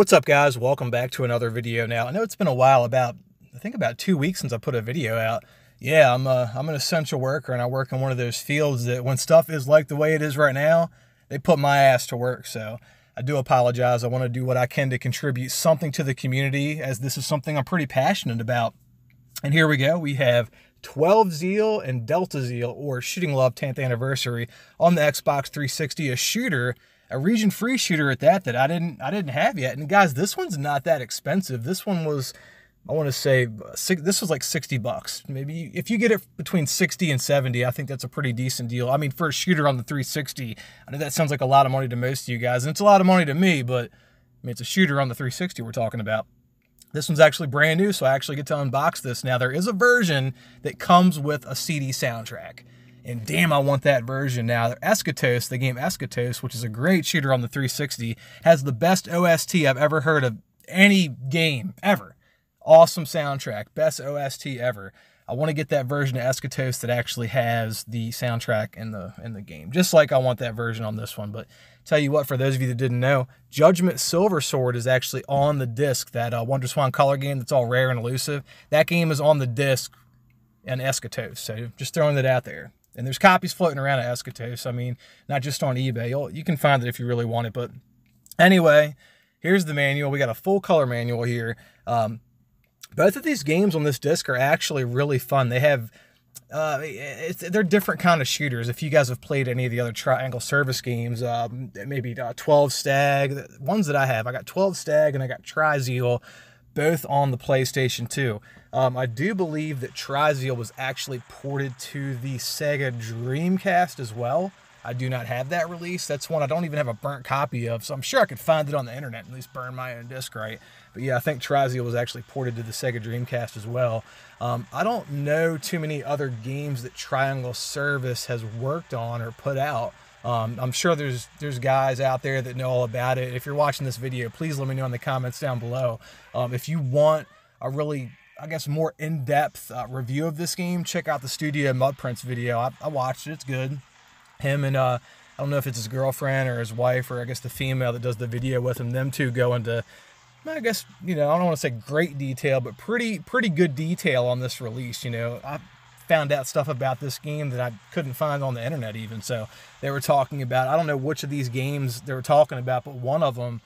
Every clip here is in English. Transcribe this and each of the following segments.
What's up, guys? Welcome back to another video. Now, I know it's been a while, I think about 2 weeks since I put a video out. Yeah, I'm an essential worker, and I work in one of those fields that when stuff is like the way it is right now, they put my ass to work. So I do apologize. I want to do what I can to contribute something to the community, as this is something I'm pretty passionate about. And here we go. We have 12 Zeal and Delta Zeal, or Shooting Love 10th Anniversary, on the Xbox 360, a shooter, a region-free shooter at that I didn't have yet. And guys, this one's not that expensive. This one was, I want to say, this was like 60 bucks. Maybe if you get it between 60 and 70, I think that's a pretty decent deal. I mean, for a shooter on the 360, I know that sounds like a lot of money to most of you guys, and it's a lot of money to me, but I mean, it's a shooter on the 360 we're talking about. This one's actually brand new, so I actually get to unbox this. Now, there is a version that comes with a CD soundtrack, and damn, I want that version. Now, Eschatos, the game Eschatos, which is a great shooter on the 360, has the best OST I've ever heard of any game, ever. Awesome soundtrack, best OST ever. I want to get that version of Eschatos that actually has the soundtrack in the game, just like I want that version on this one. But tell you what, for those of you that didn't know, Judgment Silver Sword is actually on the disc, that Wonder Swan color game that's all rare and elusive. That game is on the disc and Eschatos, so just throwing that out there. And there's copies floating around of Eschatos, I mean, not just on eBay. You can find it if you really want it, but anyway, here's the manual. We got a full-color manual here. Both of these games on this disc are actually really fun. They have, they're different kind of shooters. If you guys have played any of the other Triangle Service games, maybe XIISTAG, the ones that I have. I got XIISTAG and I got TriZeal, both on the PlayStation 2. I do believe that TriZeal was actually ported to the Sega Dreamcast as well. I do not have that release. That's one I don't even have a burnt copy of, so I'm sure I could find it on the internet and at least burn my own disc, right? But yeah, I think TriZeal was actually ported to the Sega Dreamcast as well. I don't know too many other games that Triangle Service has worked on or put out. I'm sure there's guys out there that know all about it. If you're watching this video, please let me know in the comments down below. If you want a really, I guess, more in-depth review of this game, check out the Studio Mudprints video. I watched it. It's good. Him and I don't know if it's his girlfriend or his wife, or I guess the female that does the video with him, them two go into, I guess, you know, I don't want to say great detail, but pretty good detail on this release. You know, I found out stuff about this game that I couldn't find on the internet even. So they were talking about, I don't know which of these games they were talking about, but one of them,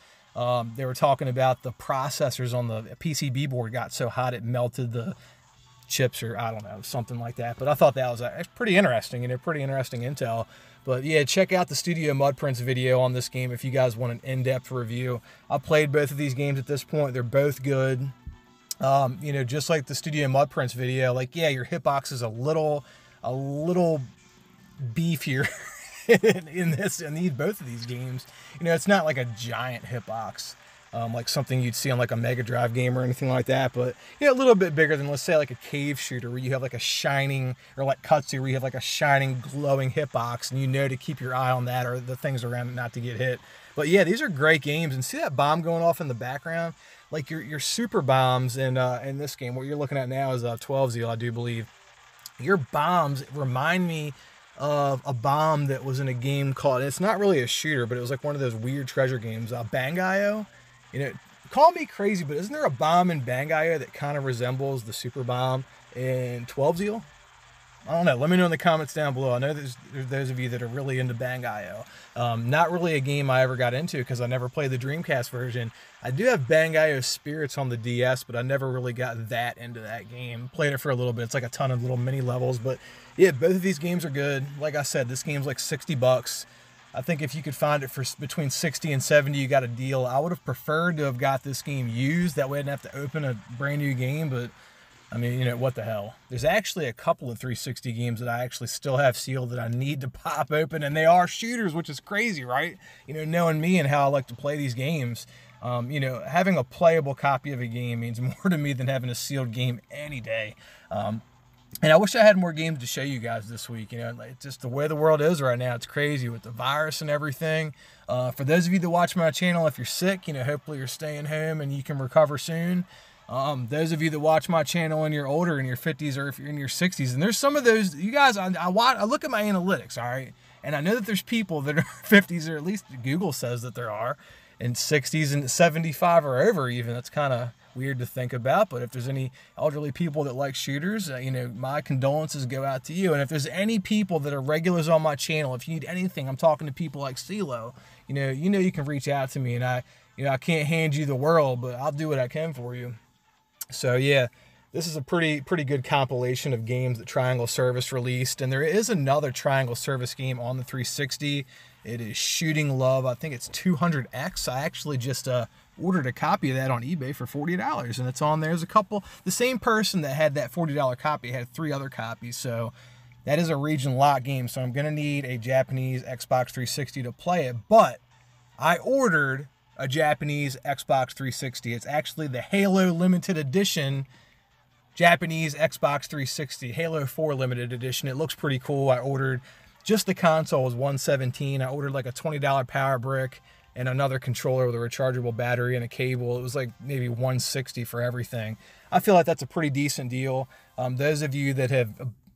they were talking about the processors on the PCB board got so hot it melted the chips, or I don't know, something like that. But I thought that was pretty interesting, you know, pretty interesting intel. But yeah, check out the Studio Mudprints video on this game if you guys want an in-depth review. I played both of these games at this point. They're both good. You know, just like the Studio Mudprints video, like, yeah, your hitbox is a little beefier in both of these games. You know, it's not like a giant hitbox, like something you'd see on like a Mega Drive game or anything like that, but yeah, you know, a little bit bigger than, let's say, like a cave shooter where you have like a shining, or like Katsu where you have like a shining glowing hitbox, and you know to keep your eye on that or the things around it not to get hit. But yeah, these are great games. And see that bomb going off in the background, like your super bombs in this game. What you're looking at now is 12 Zeal, I do believe. Your bombs remind me of a bomb that was in a game called, it's not really a shooter, but it was like one of those weird treasure games, Bangai-O. You know, call me crazy, but isn't there a bomb in Bangai-O that kind of resembles the super bomb in 12 Zeal? I don't know. Let me know in the comments down below. I know there's those of you that are really into Bangai-O. Not really a game I ever got into because I never played the Dreamcast version. I do have Bangai-O Spirits on the DS, but I never really got that into that game. Played it for a little bit. It's like a ton of little mini levels. But yeah, both of these games are good. Like I said, this game's like 60 bucks. I think if you could find it for between 60 and 70, you got a deal. I would have preferred to have got this game used. That way I didn't have to open a brand new game, but I mean, you know, what the hell. There's actually a couple of 360 games that I actually still have sealed that I need to pop open, and they are shooters, which is crazy, right? You know, knowing me and how I like to play these games, you know, having a playable copy of a game means more to me than having a sealed game any day. And I wish I had more games to show you guys this week. You know, like, just the way the world is right now, it's crazy with the virus and everything. For those of you that watch my channel, if you're sick, you know, hopefully you're staying home and you can recover soon. Those of you that watch my channel and you're older, in your 50s, or if you're in your 60s, and there's some of those, you guys, I look at my analytics, all right? And I know that there's people that are 50s, or at least Google says that there are. in 60s and 75 or over even. That's kind of weird to think about, but if there's any elderly people that like shooters, you know, my condolences go out to you. And if there's any people that are regulars on my channel, if you need anything, I'm talking to people like CeeLo, you know you can reach out to me, and I can't hand you the world, but I'll do what I can for you. So yeah, this is a pretty good compilation of games that Triangle Service released, and there is another Triangle Service game on the 360. It is Shooting Love. I think it's 200X. I actually just ordered a copy of that on eBay for $40, and it's on there. There's a couple. The same person that had that $40 copy had 3 other copies, so that is a region lock game, so I'm going to need a Japanese Xbox 360 to play it. But I ordered a Japanese Xbox 360. It's actually the Halo Limited Edition Japanese Xbox 360, Halo 4 Limited Edition. It looks pretty cool. I ordered just the console was $117. I ordered like a $20 power brick and another controller with a rechargeable battery and a cable. It was like maybe $160 for everything. I feel like that's a pretty decent deal. Those of you that have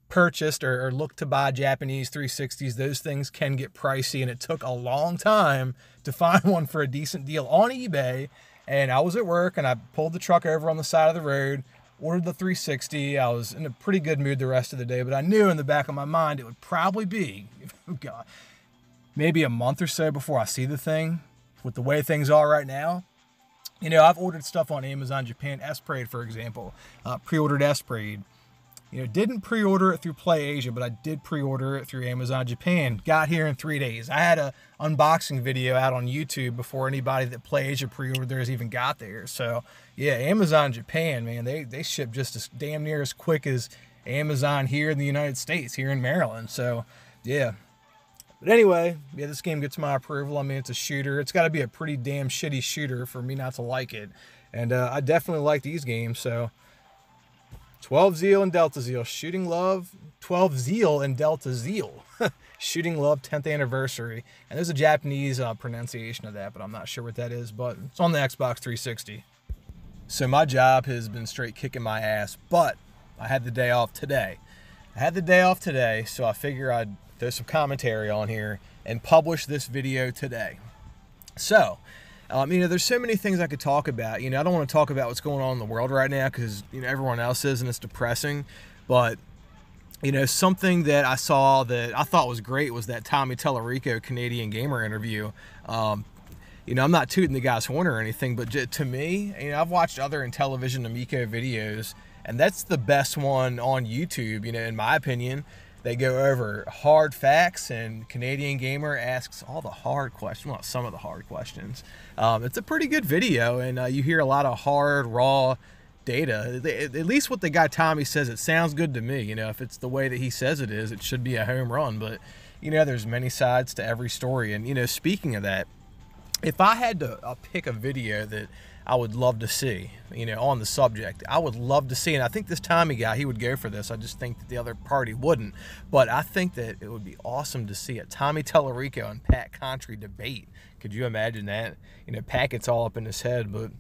purchased or looked to buy Japanese 360s, those things can get pricey, and it took a long time to find one for a decent deal on eBay. And I was at work, and I pulled the truck over on the side of the road, ordered the 360. I was in a pretty good mood the rest of the day, but I knew in the back of my mind it would probably be, oh God, maybe a month or so before I see the thing. With the way things are right now, you know, I've ordered stuff on Amazon Japan, Espraid, for example. Pre-ordered Espraid. You know, didn't pre-order it through PlayAsia, but I did pre-order it through Amazon Japan. Got here in 3 days. I had an unboxing video out on YouTube before anybody that PlayAsia pre-ordered theirs even got there. So, yeah, Amazon Japan, man, they ship just as damn near as quick as Amazon here in the United States, here in Maryland. So, yeah. But anyway, yeah, this game gets my approval. I mean, it's a shooter. It's got to be a pretty damn shitty shooter for me not to like it. And I definitely like these games, so... 12 Zeal and Delta Zeal. Shooting Love, 12 Zeal and Delta Zeal. Shooting Love 10th Anniversary. And there's a Japanese pronunciation of that, but I'm not sure what that is. But it's on the Xbox 360. So my job has been straight kicking my ass, but I had the day off today. I had the day off today, so I figure I'd throw some commentary on here and publish this video today. So... you know, there's so many things I could talk about. You know, I don't want to talk about what's going on in the world right now because, you know, everyone else is and it's depressing. But, you know, something that I saw that I thought was great was that Tommy Tallarico Canadian Gamer interview. You know, I'm not tooting the guy's horn or anything, but to me, you know, I've watched other Intellivision Amico videos, and that's the best one on YouTube, you know, in my opinion. They go over hard facts, and Canadian Gamer asks all the hard questions, well, some of the hard questions. It's a pretty good video, and you hear a lot of hard, raw data. At least what the guy Tommy says, it sounds good to me. You know, if it's the way that he says it is, it should be a home run. But, you know, there's many sides to every story. And, you know, speaking of that, if I had to pick a video that I would love to see, you know, on the subject, I would love to see, and I think this Tommy guy, he would go for this. I just think that the other party wouldn't, but I think that it would be awesome to see a Tommy Tallarico and Pat Contri debate. Could you imagine that? You know, Pat gets all up in his head, but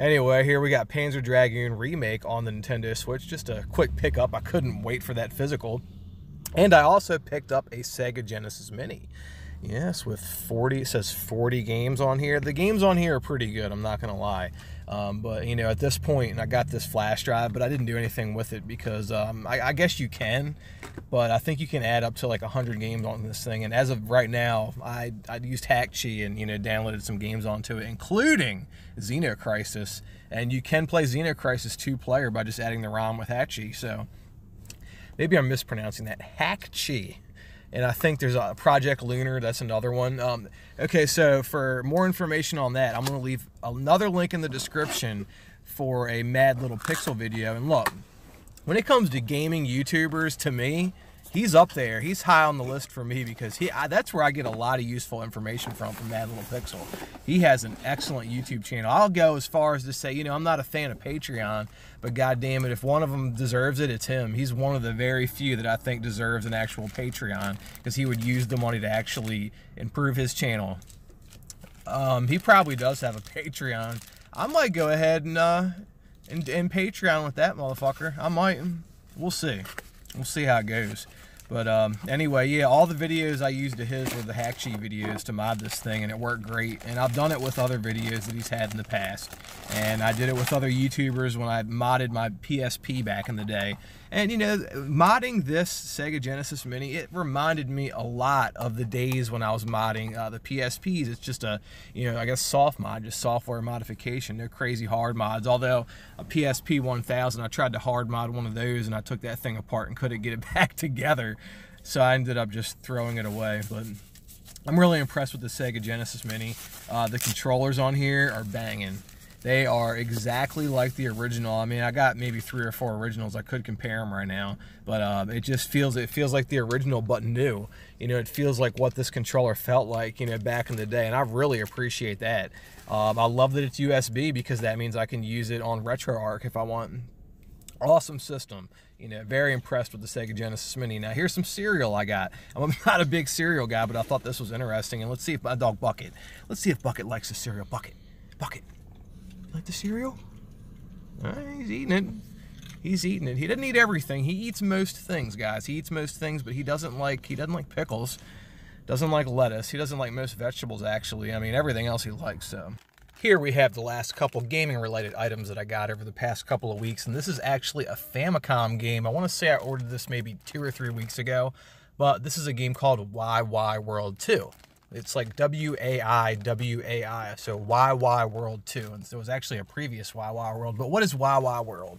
anyway, here we got Panzer Dragoon Remake on the Nintendo Switch. Just a quick pickup. I couldn't wait for that physical, and I also picked up a Sega Genesis Mini. Yes, with 40, it says 40 games on here. The games on here are pretty good, I'm not going to lie. But, you know, at this point, and I got this flash drive, but I didn't do anything with it because I guess you can, but I think you can add up to like 100 games on this thing. And as of right now, I used Hakchi and, you know, downloaded some games onto it, including Xenocrisis. And you can play Xenocrisis 2-player by just adding the ROM with Hakchi. So maybe I'm mispronouncing that. Hakchi. And I think there's a Project Lunar, that's another one. Okay, so for more information on that, I'm going to leave another link in the description for a Mad Little Pixel video. And look, when it comes to gaming YouTubers, to me, he's up there. He's high on the list for me because that's where I get a lot of useful information from Mad Little Pixel. He has an excellent YouTube channel. I'll go as far as to say, you know, I'm not a fan of Patreon, but goddamn it, if one of them deserves it, it's him. He's one of the very few that I think deserves an actual Patreon because he would use the money to actually improve his channel. He probably does have a Patreon. I might go ahead and Patreon with that motherfucker. I might. We'll see. We'll see how it goes. But anyway, yeah, all the videos I used of his were the Hakchi videos to mod this thing, and it worked great. And I've done it with other videos that he's had in the past. And I did it with other YouTubers when I modded my PSP back in the day. And, you know, modding this Sega Genesis Mini, it reminded me a lot of the days when I was modding the PSPs. It's just a, you know, I guess soft mod, just software modification. No crazy hard mods, although a PSP 1000, I tried to hard mod one of those, and I took that thing apart and couldn't get it back together. So I ended up just throwing it away, but I'm really impressed with the Sega Genesis Mini. The controllers on here are banging. They are exactly like the original. I mean, I got maybe 3 or 4 originals. I could compare them right now, but it just feels like the original but new. You know, it feels like what this controller felt like, you know, back in the day, and I really appreciate that. I love that it's USB because that means I can use it on RetroArch if I want. Awesome system. You know, very impressed with the Sega Genesis Mini. Now, here's some cereal I got. I'm not a big cereal guy, but I thought this was interesting. And let's see if my dog Bucket. Let's see if Bucket likes the cereal. Bucket, Bucket, like the cereal? He's eating it. He's eating it. He doesn't eat everything. He eats most things, guys. He eats most things, but he doesn't like pickles. Doesn't like lettuce. He doesn't like most vegetables, actually. I mean, everything else he likes. So here we have the last couple gaming-related items that I got over the past couple of weeks, and this is actually a Famicom game. I want to say I ordered this maybe 2 or 3 weeks ago, but this is a game called Wai Wai World 2. It's like W-A-I-W-A-I, so Wai Wai World 2, and there was actually a previous Wai Wai World. But what is Wai Wai World?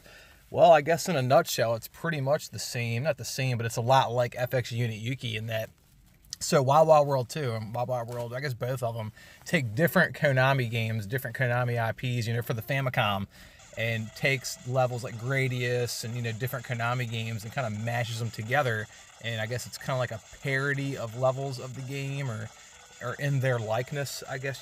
Well, I guess in a nutshell, it's pretty much the same. Not the same, but it's a lot like FX Unit Yuki in that. So Wai Wai World 2 and Wai Wai World, I guess both of them, take different Konami games, different Konami IPs, you know, for the Famicom, and takes levels like Gradius and, you know, different Konami games and kind of mashes them together. And I guess it's kind of like a parody of levels of the game or in their likeness, I guess.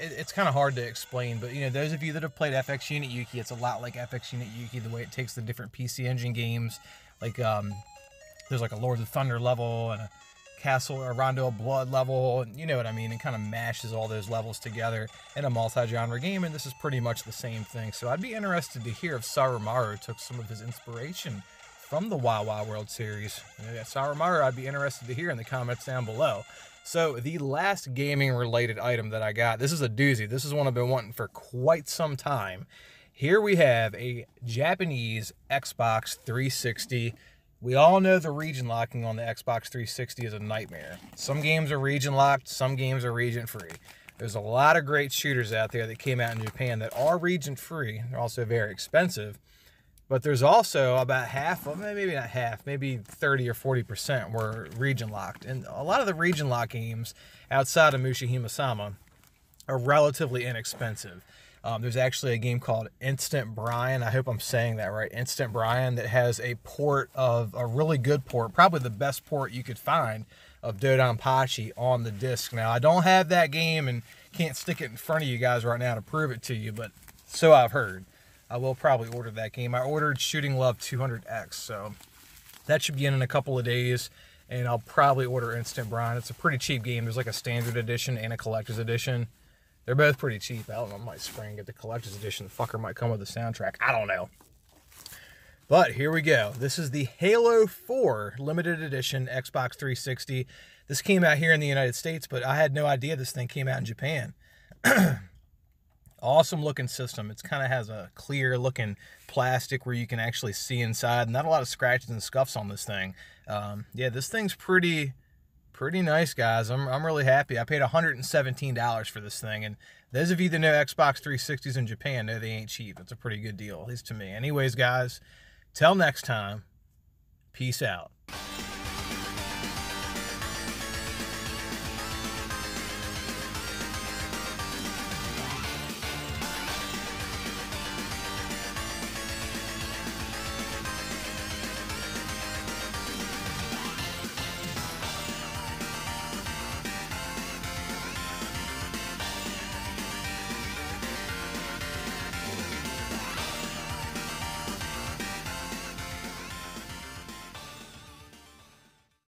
It's kind of hard to explain, but, you know, those of you that have played FX Unit Yuki, it's a lot like FX Unit Yuki, the way it takes the different PC Engine games. Like, there's like a Lords of Thunder level and a Castle or Rondo Blood level, you know what I mean, and kind of mashes all those levels together in a multi-genre game, and this is pretty much the same thing. So I'd be interested to hear if Saramaru took some of his inspiration from the Wai Wai World series. You know, Saramaru, I'd be interested to hear in the comments down below. So the last gaming-related item that I got, this is a doozy. This is one I've been wanting for quite some time. Here we have a Japanese Xbox 360. We all know the region locking on the Xbox 360 is a nightmare. Some games are region locked, some games are region free. There's a lot of great shooters out there that came out in Japan that are region free. They're also very expensive, but there's also about half of them, maybe not half, maybe 30 or 40% were region locked. And a lot of the region lock games outside of Mushihimesama are relatively inexpensive. There's actually a game called Instant Brian. I hope I'm saying that right. Instant Brian, that has a port of a really good port, probably the best port you could find, of Dodonpachi on the disc. Now, I don't have that game and can't stick it in front of you guys right now to prove it to you, but so I've heard. I will probably order that game. I ordered Shooting Love 200X, so that should be in a couple of days, and I'll probably order Instant Brian. It's a pretty cheap game. There's like a standard edition and a collector's edition. They're both pretty cheap. I don't know, I might spring get the collector's edition. The fucker might come with a soundtrack. I don't know. But here we go. This is the Halo 4 Limited Edition Xbox 360. This came out here in the United States, but I had no idea this thing came out in Japan. Awesome looking system. It kind of has a clear looking plastic where you can actually see inside. Not a lot of scratches and scuffs on this thing. Yeah, this thing's pretty nice, guys. I'm really happy. I paid $117 for this thing, and those of you that know Xbox 360s in Japan know they ain't cheap. It's a pretty good deal, at least to me. Anyways, guys, till next time, peace out.